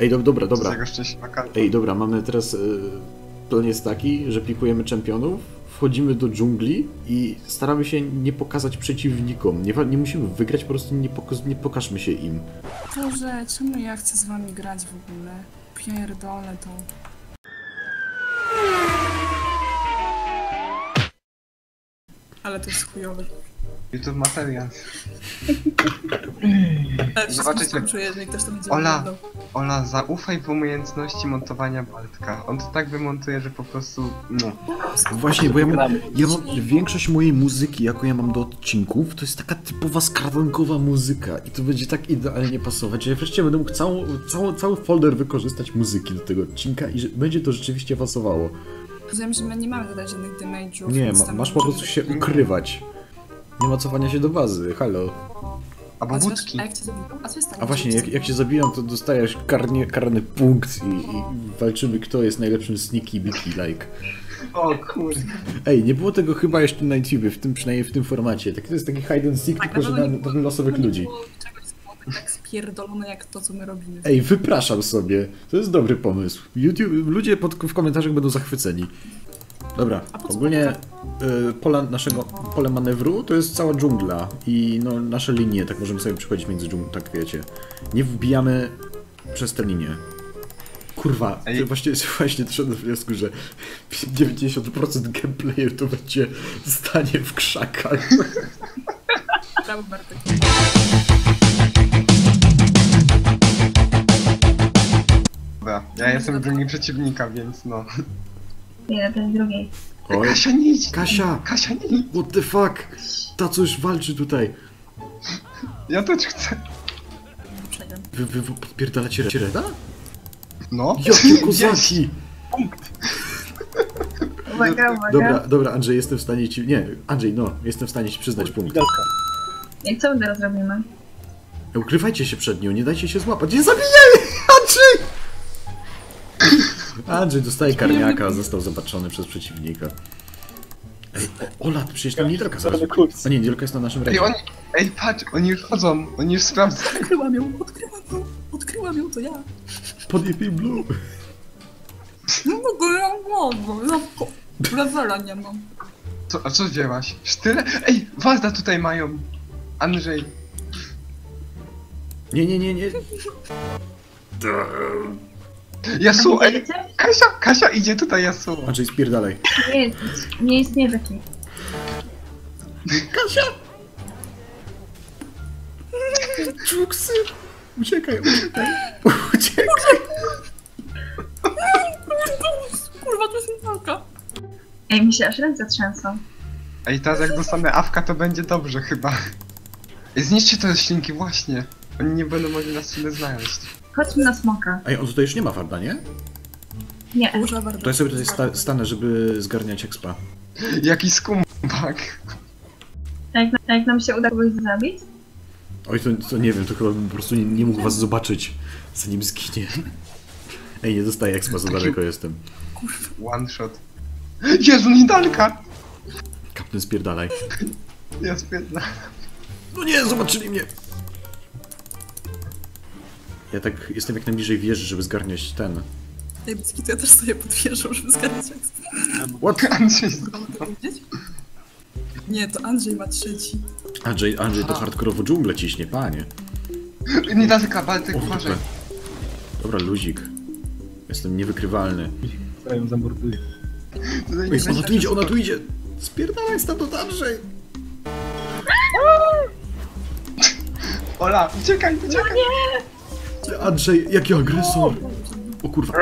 Ej, dobra, dobra. Ej, dobra, mamy teraz... plan jest taki, że pikujemy czempionów, wchodzimy do dżungli i staramy się nie pokazać przeciwnikom. Nie musimy wygrać, po prostu nie pokażmy się im. Boże, czemu ja chcę z wami grać w ogóle? Pierdolę to. Ale to jest chujowe. YouTube materiał. Zobaczycie. Ola, zaufaj w umiejętności montowania Bartka. On to tak wymontuje, że po prostu... No. Właśnie, bo ja mam większość mojej muzyki, jaką ja mam do odcinków, to jest taka typowa skradankowa muzyka. I to będzie tak idealnie pasować. Ja wreszcie będę mógł cały folder wykorzystać muzyki do tego odcinka i będzie to rzeczywiście pasowało. Rozumiem, że my nie mamy dodać żadnych damage'ów. Nie, masz po prostu się ukrywać. Nie ma cofania się do bazy, halo. Albo wódki. A właśnie, jak cię zabiją, to dostajesz karny punkt i walczymy, kto jest najlepszym sneaky biki like. O kurde. Ej, nie było tego chyba jeszcze na YouTube, przynajmniej w tym formacie. To jest taki hide and seek, tylko że na losowych ludzi. Tak spierdolone jak to, co my robimy. Ej, wypraszam sobie. To jest dobry pomysł. YouTube, ludzie w komentarzach będą zachwyceni. Dobra, ogólnie pole manewru to jest cała dżungla i no, nasze linie, tak możemy sobie przechodzić między dżunglą, tak wiecie. Nie wbijamy przez te linie. Kurwa, to właśnie doszedłem do wniosku, że 90% gameplayu to będzie stanie w krzakach. Brawo, Bartek. Dobra, ja jestem drugi przeciwnika, więc no... Nie, ten drugi. Oj. Kasia, nie idź! Kasia, nie idź! What the fuck? Ta coś walczy tutaj. Ja też chcę. Wy podpierdalacie Reda? No. Jakie kozaki! Punkt! Uwaga, uwaga. Dobra, Andrzej, jestem w stanie ci... Nie, Andrzej, no, jestem w stanie ci przyznać punkt. I co teraz robimy? Ukrywajcie się przed nią, nie dajcie się złapać. Nie zabijaj! Andrzej! Andrzej dostaje karniaka, został zobaczony przez przeciwnika. Ej, Ola, przecież tam Nidelka zaraz... A nie, Nidelka jest na naszym razie. Ej, patrz, oni już chodzą, oni już sprawdzają. Odkryłam ją, to ja. Podjebij Blue. No bo ja mam levela nie mam. A co wzięłaś? Sztyle? Ej, Wazda tutaj mają. Andrzej. Nie. Jasuo, ej, Kasia idzie tutaj, Jasuo. Andrzej, spierdalaj. Nie istnieje taki. Kasia! Czuksy! Uciekaj! Kurwa, to jest walka. Ej, mi się aż ręce trzęsą. Ej, teraz jak dostanę awka, to będzie dobrze chyba. Zniszczy te roślinki, właśnie. Oni nie będą mogli nas tyle znaleźć. Chodźmy na smoka. Ej, on tutaj już nie ma warda, nie? Nie. To ja sobie tutaj stanę, żeby zgarniać expa. Jaki skumbak. Jak nam się uda kogoś zabić? Oj, to nie wiem, to chyba bym po prostu nie mógł was zobaczyć, zanim zginie. Ej, nie dostaję expa, za daleko jestem. Kurwa. One shot. Jezu, Nidalka! Kaptyn, spierdalaj. Ja spierdalam. No nie, zobaczyli mnie! Ja tak jestem jak najbliżej wieży, żeby zgarniać ten. Ej, Bicki, to ja też sobie pod wieżą, żeby zgarniać ekspert. What? Andrzej to widzieć? Nie, to Andrzej ma trzeci. Andrzej to hardkorowo dżunglę ciśnie, panie. Nie da tylko, Bartek, uważaj. Dobra, luzik. Jestem niewykrywalny. Ja ją zamorduję. Ej, ona tu idzie! Spierdalaj stamtąd, Andrzej! Ola, uciekaj! Nie! Andrzej, jaki agresor! O kurwa!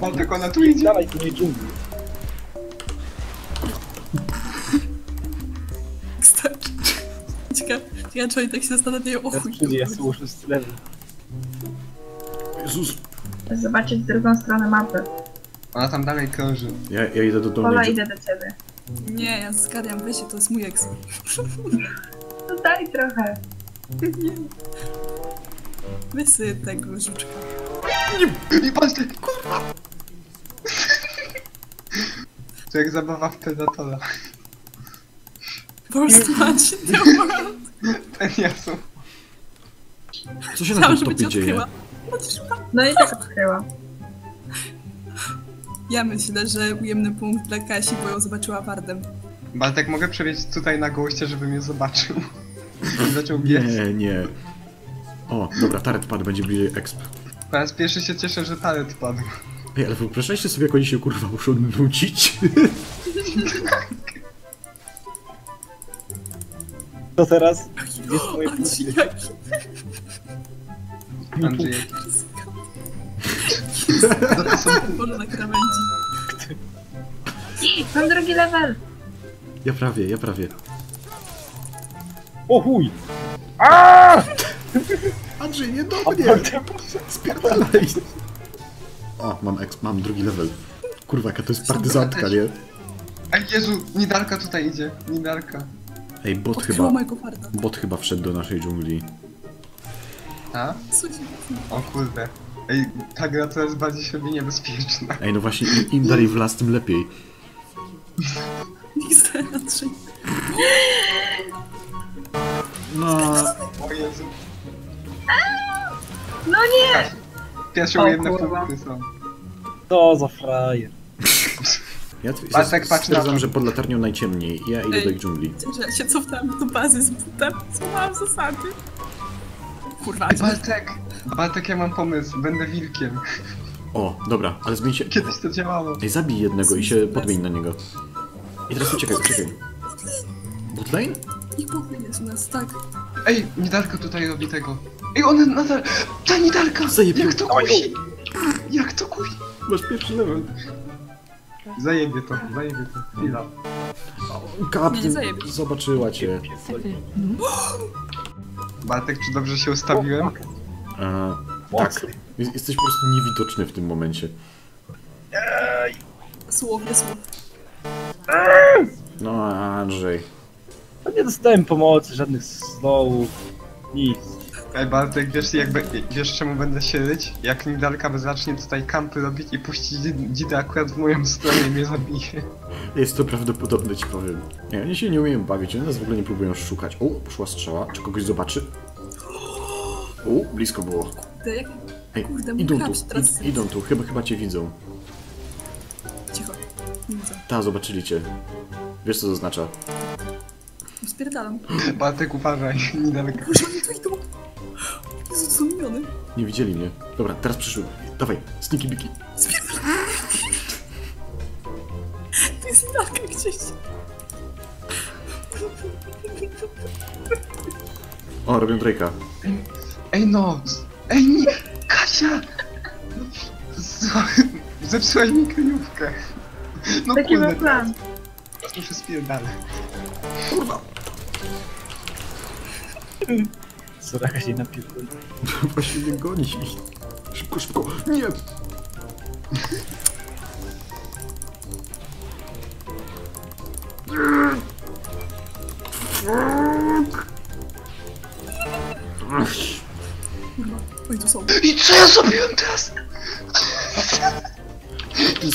Mam tylko na tu idzie! Dawaj, tu nie dżungli! Ciekawe, czy oni tak się zastanawiają, o chuj! Ja słyszę z lewej. Jezus! Zobaczyć drugą stronę mapy. Ona tam dalej krąży. Ja idę do domu. Ola, idę do ciebie. Nie, ja zgadzam, weź się, to jest mój eks. No daj trochę. Nie. Wysy tego żuczka. Nie patrz, kurwa! To jak zabawa w Predatora. Polski macie ten Jasu. Co się na tym topie dzieje? No i tak odkryła. Ja myślę, że ujemny punkt dla Kasi, bo ją zobaczyła Wardem. Bartek, mogę przewieźć tutaj na goście, żeby mnie zobaczył? Zaczął biec. Nie, nie. O, dobra, taret padł, będzie bliżej exp. Po raz pierwszy się cieszę, że taret padł. Ej, ale wyobrażaliście sobie, jak oni się kurwa muszą nudzić? Co teraz? Gdzie jest moje punkty? Andrzejek. Polo na krawędzi. Mam drugi level. Ja prawie. O chuj! Aaaa! Andrzej, nie do mnie! Spierdalaj! O, mam drugi level. Kurwa, jaka to jest partyzantka, nie? Ej, Jezu, Nidalka tutaj idzie. Nidalka. Ej, bot chyba wszedł do naszej dżungli. A? O kurde. Ej, ta gra coraz bardziej się robi niebezpieczna. Ej, no właśnie, im dalej w las, tym lepiej. No. O Jezu. No nie! Pierwsze ujemne punkty są. To za frajer. Ja stwierdzam, że pod latarnią najciemniej. Ja idę do ich dżungli. Ja się cofnęłam do bazy z butem. Słuchałam zasady. Kurwa. Bartek, ja mam pomysł. Będę wilkiem. O, dobra, ale zmień się. Kiedyś to działało. Ej, zabij jednego i się podmień na niego. I teraz uciekaj. Botlane? I botlane jest u nas, tak. Ej, Nidalka tutaj robi tego. Ej, ona nadal... Ta Nidalka! Zajebie. Jak to kusi? Jak to kusi? Masz pierwszy level. Zajebie to. Chwila. Kaptyn, zobaczyła cię. Bartek, czy dobrze się ustawiłem? Tak. Jesteś po prostu niewidoczny w tym momencie. Słownie. No, Andrzej. Ja nie dostałem pomocy, żadnych slowów, nic. Ej, Bartek, wiesz czemu będę się ryć? Jak Nidalka zacznie tutaj kampy robić i puści dzidę akurat w moją stronę i mnie zabije. Jest to prawdopodobne, ci powiem. Nie, oni się nie umieją bawić, oni nas w ogóle nie próbują szukać. O, poszła strzała. Czy kogoś zobaczy? O, blisko było. Ej, idą tu, chyba cię widzą. Cicho, nie widzę. Ta, zobaczyli cię. Wiesz co to oznacza? Spierdalam. Bartek, uważaj, Nidalka. Boże, oni tu idą. Jezu, są miniony. Nie widzieli mnie. Dobra, teraz przyszły. Dawaj, sniki biki. Spierdalam. To jest Nidalka gdzieś. O, robię Drake'a. Ej no! Ej nie! Kasia! Zepsułaś mi kryjówkę. No taki był plan. Teraz muszę spierdalać. Kurwa! Soraka się napierdoli. Właśnie nie goni się. Szybko! Nie! I co ja zrobiłem teraz?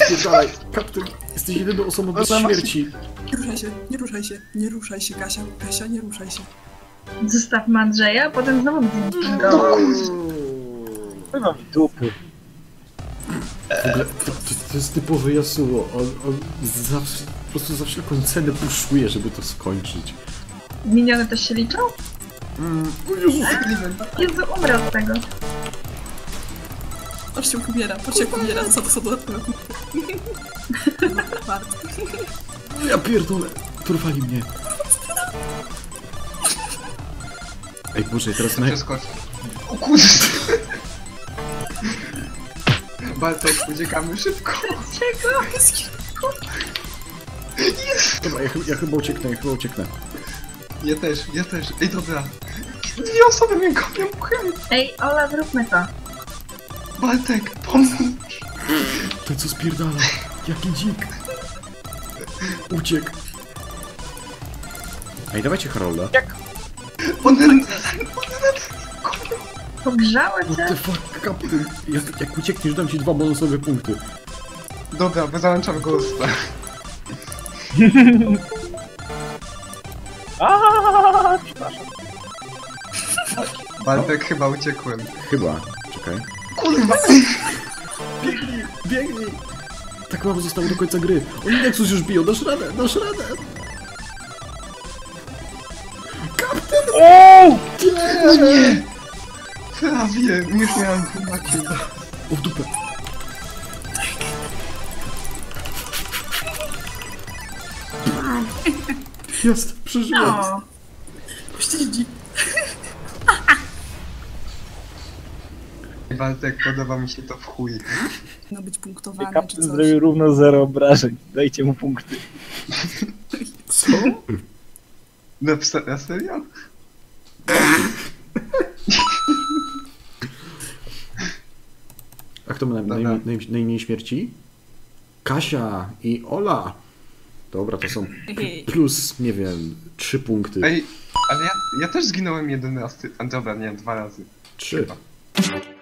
Spierdalaj, Kaptyn, jesteś jedyną osobą bez śmierci. Nie ruszaj się, Kasia, nie ruszaj się. Zostawmy Andrzeja, a potem znowu dupy. To jest typowe Yasuo, on po prostu za wszelką cenę puszuje, żeby to skończyć. Miniony też się liczą? Jezu, umrę od tego. Patrz się ubiera, co to ja pierdolę, turwali mnie. Ej, Boże, teraz na... O kurde! Bartek, uciekamy szybko. Dobra, ja chyba ucieknę. Ja też. Ej, dobra. Dwie osoby mnie kopią pchami. Ej, Ola, zróbmy to. Bartek, pomóż! To co spierdala? Jaki dzik! Uciekł! Ej, dawajcie Harolda! Jak? Pogrzałem cię! What the fuck, Kaptyn! Jak uciekniesz, dam ci 2 bonusowe punkty. Dobra, bo załączam ghosta. Aaaaaaah! Przepraszam. Bartek, chyba uciekłem. Czekaj. Kurwa! Biegnij, biegnij! Tak mało zostało do końca gry. Oni Nexus już biją, dasz radę, dasz radę! Kaptyn! Ooo! Nie! Ja wiem, już miałem chyba killa. O, w dupę. Jest, przeżyłem. No. Siedzi. Bartek, podoba mi się to w chuj. No być punktowany. Kaptyn zrobił równo 0 obrażeń. Dajcie mu punkty. Co? No serio? A kto ma najmniej śmierci? Kasia i Ola. Dobra, to są plus, nie wiem, 3 punkty. Ej, ale ja też zginąłem 11. Dobra, nie, 2 razy. 3. Chyba.